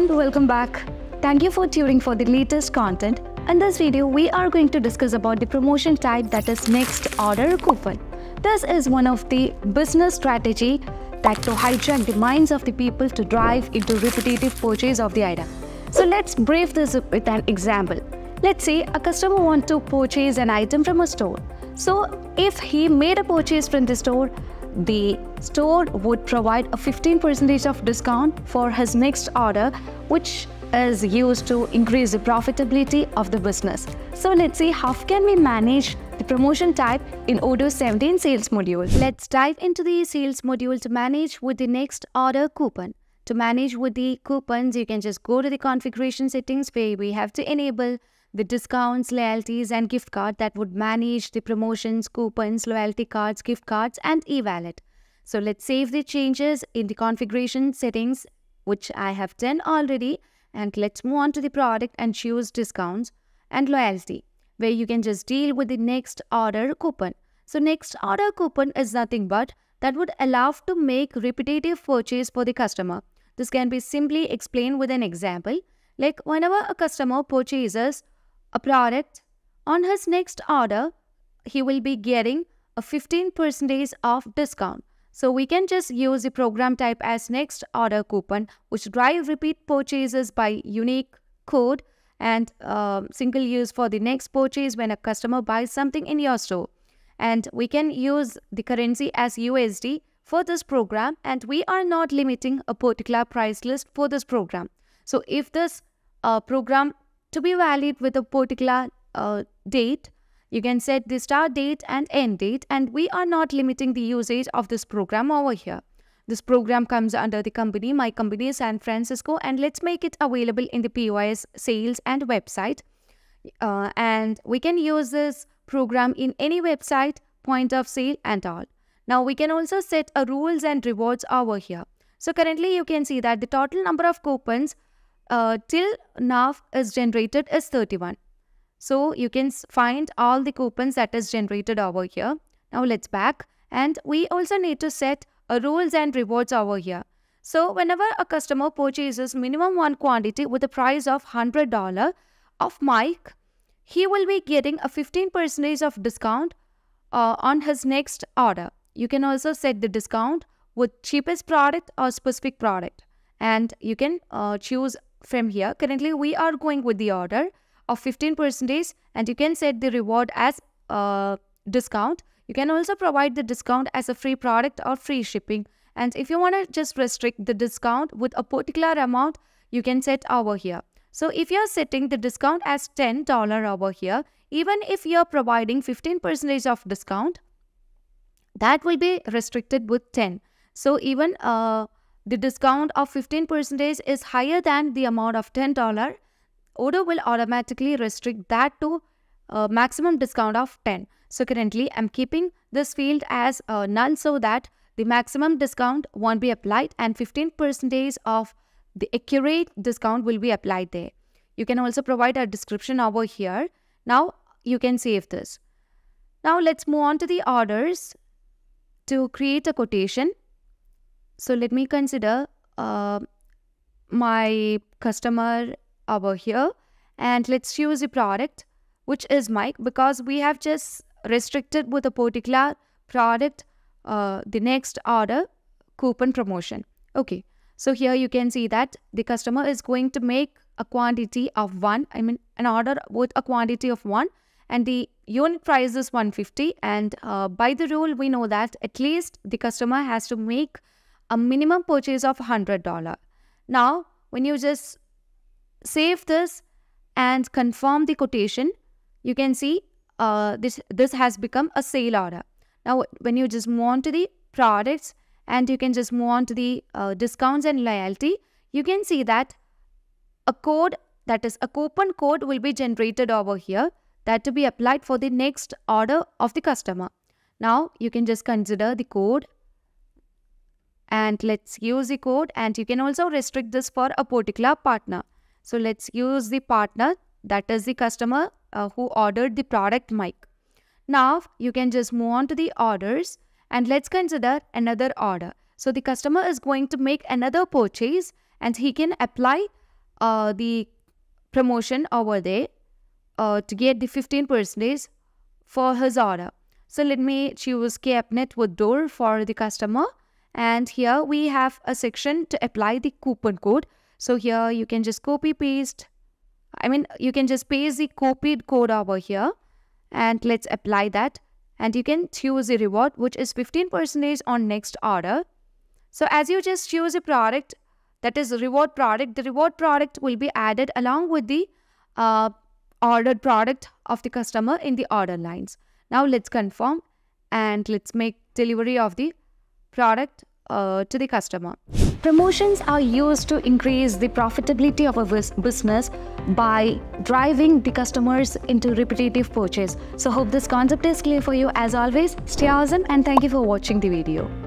and welcome back. Thank you for tuning for the latest content. In this video, we are going to discuss about the promotion type, that is next order coupon. This is one of the business strategy that to hijack the minds of the people to drive into repetitive purchase of the item. So let's brief this with an example. Let's say a customer wants to purchase an item from a store. So if he made a purchase from the store would provide a 15% of discount for his next order, which is used to increase the profitability of the business. So let's see how can we manage the promotion type in Odoo 17 sales module. Let's dive into the sales module to manage with the next order coupon. To manage with the coupons, you can just go to the configuration settings where we have to enable the discounts, loyalties and gift card that would manage the promotions, coupons, loyalty cards, gift cards and e-wallet. So let's save the changes in the configuration settings, which I have done already, and let's move on to the product and choose discounts and loyalty, where you can just deal with the next order coupon. So next order coupon is nothing but that would allow to make repetitive purchase for the customer. This can be simply explained with an example, like whenever a customer purchases a product, on his next order, he will be getting a 15% off discount. So we can just use the program type as next order coupon, which drive repeat purchases by unique code and single use for the next purchase when a customer buys something in your store. And we can use the currency as USD for this program, and we are not limiting a particular price list for this program. So if this program to be valid with a particular date, you can set the start date and end date, and we are not limiting the usage of this program over here. This program comes under the company, my company San Francisco, and let's make it available in the POS sales and website. And we can use this program in any website, point of sale and all. Now we can also set a rules and rewards over here. So currently you can see that the total number of coupons till now is generated is 31. So you can find all the coupons that is generated over here. Now let's back, and we also need to set a rules and rewards over here. So whenever a customer purchases minimum one quantity with a price of $100 of Mike, he will be getting a 15% of discount on his next order. You can also set the discount with cheapest product or specific product, and you can choose from here. Currently we are going with the order of 15%, and you can set the reward as discount. You can also provide the discount as a free product or free shipping, and if you want to just restrict the discount with a particular amount, you can set over here. So if you're setting the discount as $10 over here, even if you're providing 15% of discount, that will be restricted with 10. So even the discount of 15% is higher than the amount of $10, Odoo will automatically restrict that to a maximum discount of 10. So currently I'm keeping this field as null so that the maximum discount won't be applied, and 15% of the accurate discount will be applied there. You can also provide a description over here. Now you can save this. Now let's move on to the orders to create a quotation. So let me consider my customer over here, and let's choose the product, which is Mike, because we have just restricted with a particular product the next order coupon promotion. Okay, so here you can see that the customer is going to make a quantity of one, an order with a quantity of one, and the unit price is 150, and by the rule we know that at least the customer has to make a minimum purchase of $100. Now when you just save this and confirm the quotation, you can see this has become a sale order. Now when you just move on to the products, and you can just move on to the discounts and loyalty, you can see that a code, that is a coupon code, will be generated over here, that to be applied for the next order of the customer. Now you can just consider the code, and let's use the code, and you can also restrict this for a particular partner. So let's use the partner, that is the customer who ordered the product Mike. Now you can just move on to the orders, and let's consider another order. So the customer is going to make another purchase, and he can apply the promotion over there to get the 15% for his order. So let me choose Kapnet with Dole for the customer, and here we have a section to apply the coupon code. So here you can just paste the copied code over here, and let's apply that. And you can choose the reward, which is 15% on next order. So as you just choose a product, that is reward product, the reward product will be added along with the ordered product of the customer in the order lines. Now let's confirm and let's make delivery of the product to the customer. Promotions are used to increase the profitability of a business by driving the customers into repetitive purchase. So hope this concept is clear for you. As always, stay awesome and thank you for watching the video.